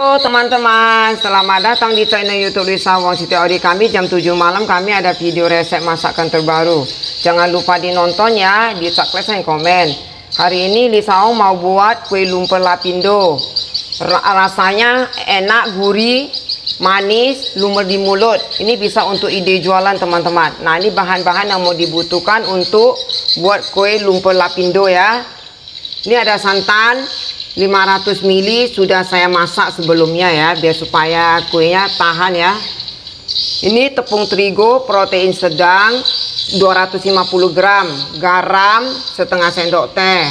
Halo teman-teman, selamat datang di channel YouTube Lisa Wong Siti Odi. Kami jam 7 malam kami ada video resep masakan terbaru. Jangan lupa dinonton ya, di subscribe dan komen. Hari ini Lisa Wong mau buat kue lumpur Lapindo. Rasanya enak, gurih, manis, lumer di mulut. Ini bisa untuk ide jualan teman-teman. Nah, ini bahan-bahan yang mau dibutuhkan untuk buat kue lumpur Lapindo ya. Ini ada santan 500 ml sudah saya masak sebelumnya ya, biar supaya kuenya tahan ya. Ini tepung terigu protein sedang 250 gram, garam setengah sendok teh.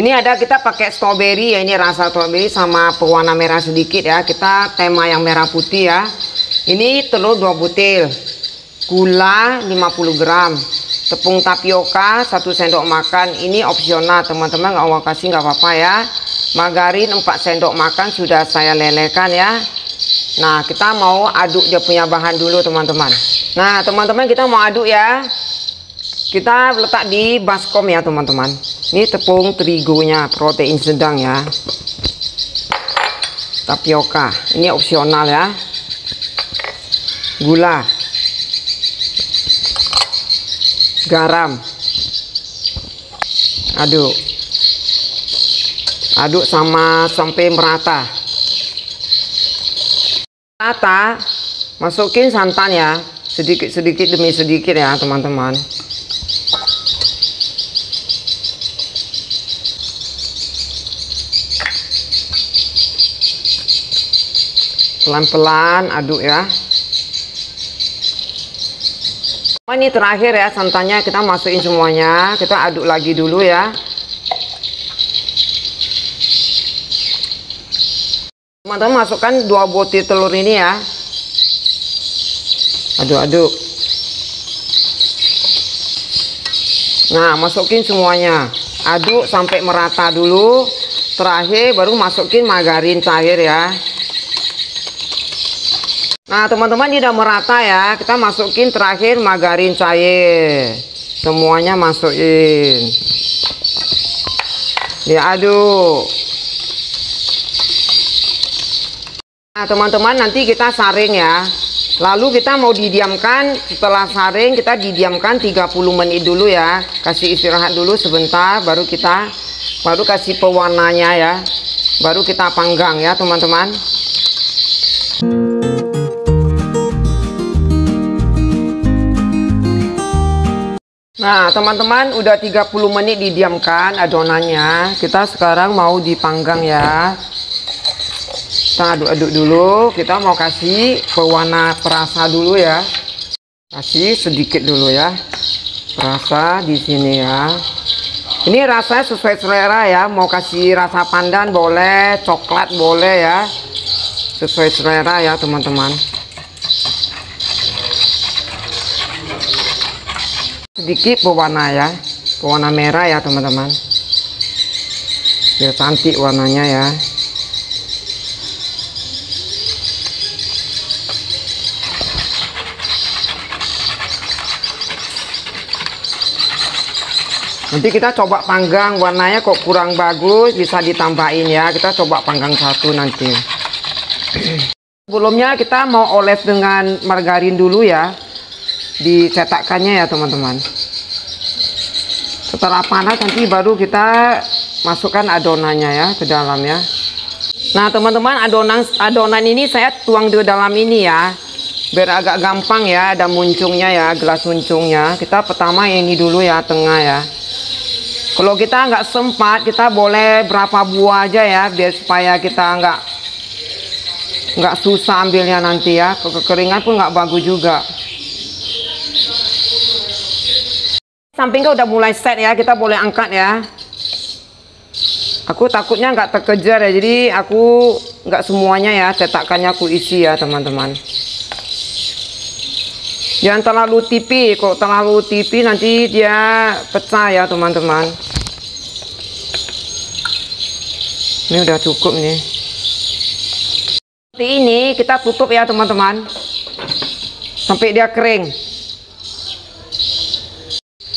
Ini ada kita pakai stroberi ya, ini rasa stroberi sama pewarna merah sedikit ya, kita tema yang merah putih ya. Ini telur 2 butir, gula 50 gram. Tepung tapioka 1 sendok makan, ini opsional teman-teman, nggak mau kasih nggak apa-apa ya. Margarin 4 sendok makan sudah saya lelehkan ya. Nah, kita mau aduk dia punya bahan dulu teman-teman. Nah teman-teman, kita mau aduk ya, kita letak di baskom ya teman-teman. Ini tepung terigunya protein sedang ya, tapioka ini opsional ya, gula, garam, aduk sama sampai merata. Masukin santan ya, sedikit demi sedikit ya teman-teman. Pelan-pelan aduk ya. Ini terakhir ya santannya, kita masukin semuanya, kita aduk lagi dulu ya teman-teman. Masukkan 2 butir telur ini ya, aduk-aduk. Nah, masukin semuanya, aduk sampai merata dulu, terakhir baru masukin margarin cair ya. Nah teman-teman, ini udah merata ya, kita masukin terakhir margarin cair, semuanya masukin, diaduk. Nah teman-teman, nanti kita saring ya, lalu kita mau didiamkan. Setelah saring kita didiamkan 30 menit dulu ya, kasih istirahat dulu sebentar, baru kasih pewarnanya ya, baru kita panggang ya teman-teman. Nah teman-teman, udah 30 menit didiamkan adonannya, kita sekarang mau dipanggang ya. Kita aduk-aduk dulu, kita mau kasih pewarna perasa dulu ya, kasih sedikit dulu ya perasa di sini ya. Ini rasanya sesuai selera ya, mau kasih rasa pandan boleh, coklat boleh ya, sesuai selera ya teman-teman. Sedikit pewarna ya, pewarna merah ya teman-teman, biar cantik warnanya ya. Nanti kita coba panggang, warnanya kok kurang bagus bisa ditambahin ya, kita coba panggang satu nanti. Sebelumnya kita mau oles dengan margarin dulu ya, dicetakkannya ya teman-teman. Setelah panas nanti baru kita masukkan adonannya ya ke dalam ya. Nah teman-teman, adonan ini saya tuang di dalam ini ya, biar agak gampang ya, ada muncungnya ya, gelas muncungnya. Kita pertama ini dulu ya, tengah ya. Kalau kita nggak sempat, kita boleh berapa buah aja ya, biar supaya kita nggak susah ambilnya nanti ya, kekeringan pun nggak bagus juga. Sampingnya udah mulai set ya, kita boleh angkat ya. Aku takutnya nggak terkejar ya, jadi aku nggak semuanya ya, cetakannya aku isi ya teman-teman. Jangan terlalu tipis, kalau terlalu tipis nanti dia pecah ya teman-teman. Ini udah cukup nih. Seperti ini kita tutup ya teman-teman, sampai dia kering.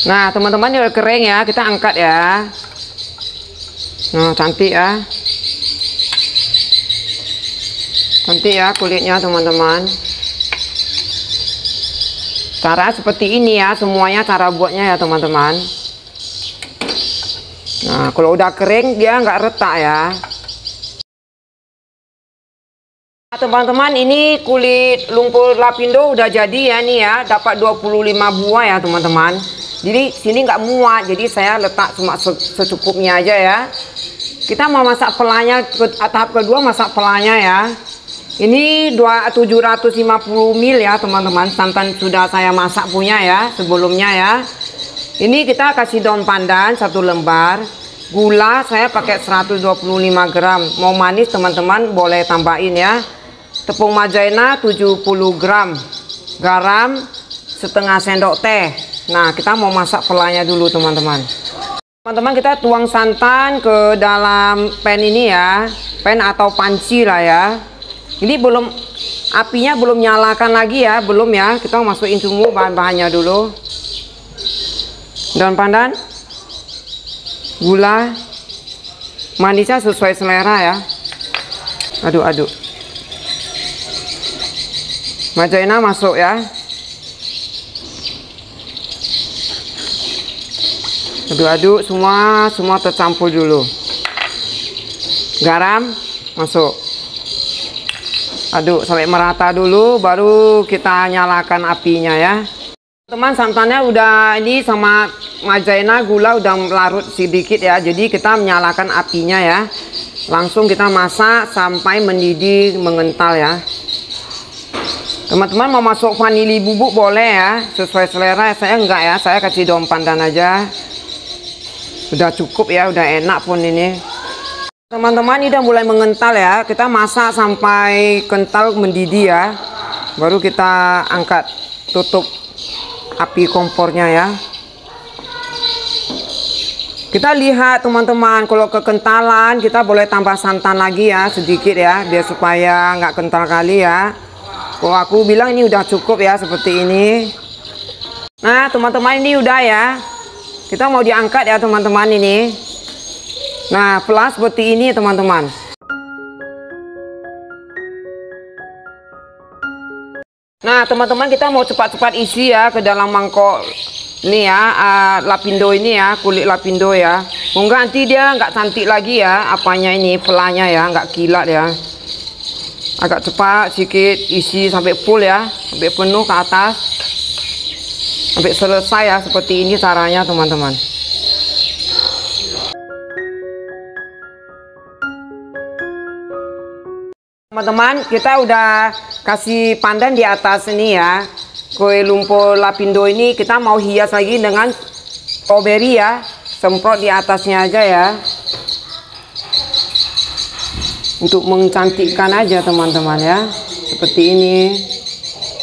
Nah teman-teman, ini udah kering ya, kita angkat ya. Nah, cantik ya. Nanti ya kulitnya teman-teman. Cara seperti ini ya, semuanya cara buatnya ya teman-teman. Nah, kalau udah kering dia nggak retak ya. Nah, teman-teman, ini kulit lumpur lapindo udah jadi ya nih ya, dapat 25 buah ya teman-teman. Jadi sini nggak muat, jadi saya letak cuma secukupnya aja ya. Kita mau masak pelanya, tahap kedua masak pelanya ya. Ini 750 ml ya teman-teman, santan sudah saya masak punya ya sebelumnya ya. Ini kita kasih daun pandan 1 lembar, gula saya pakai 125 gram, mau manis teman-teman boleh tambahin ya. Tepung majaina 70 gram, garam 1/2 sendok teh. Nah, kita mau masak pelanya dulu teman-teman. Teman-teman, kita tuang santan ke dalam pan ini ya, pan atau panci lah ya. Ini belum, apinya belum nyalakan lagi ya, belum ya. Kita masukin semua bahan-bahannya dulu. Daun pandan, gula, manisnya sesuai selera ya. Aduk-aduk. Majaina masuk ya. Aduk-aduk semua tercampur dulu. Garam masuk. Aduk sampai merata dulu, baru kita nyalakan apinya ya. Teman, santannya udah ini sama majaina gula udah larut sedikit ya. Jadi kita menyalakan apinya ya. Langsung kita masak sampai mendidih, mengental ya. Teman-teman mau masuk vanili bubuk boleh ya, sesuai selera. Saya enggak ya, saya kasih daun pandan aja. Udah cukup ya, udah enak pun ini. Teman-teman, ini udah mulai mengental ya. Kita masak sampai kental mendidih ya. Baru kita angkat, tutup api kompornya ya. Kita lihat teman-teman, kalau kekentalan kita boleh tambah santan lagi ya, sedikit ya, biar supaya nggak kental kali ya. Kalau aku bilang ini udah cukup ya, seperti ini. Nah teman-teman, ini udah ya. Kita mau diangkat ya teman-teman ini. Nah, pela seperti ini teman-teman. Nah teman-teman, kita mau cepat-cepat isi ya ke dalam mangkok ini ya, lapindo ini ya, kulit lapindo ya. Enggak, nanti dia nggak cantik lagi ya, apanya ini, pelanya ya, nggak kilat ya. Agak cepat sedikit isi sampai full ya, sampai penuh ke atas, sampai selesai ya. Seperti ini caranya teman-teman. Teman-teman, kita udah kasih pandan di atas ini ya. Kue lumpur lapindo ini kita mau hias lagi dengan strawberry ya. Semprot di atasnya aja ya. Untuk mencantikkan aja teman-teman ya. Seperti ini.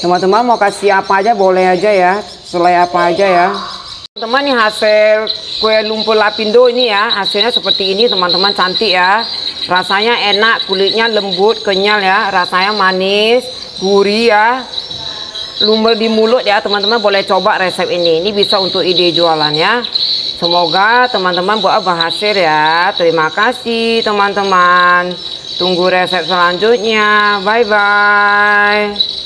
Teman-teman mau kasih apa aja boleh aja ya. Selai apa aja ya. Teman-teman, ini hasil kue lumpur lapindo ini ya. Hasilnya seperti ini teman-teman, cantik ya. Rasanya enak, kulitnya lembut, kenyal ya. Rasanya manis, gurih ya. Lumer di mulut ya, teman-teman boleh coba resep ini. Ini bisa untuk ide jualan ya. Semoga teman-teman buat berhasil ya. Terima kasih teman-teman. Tunggu resep selanjutnya. Bye-bye.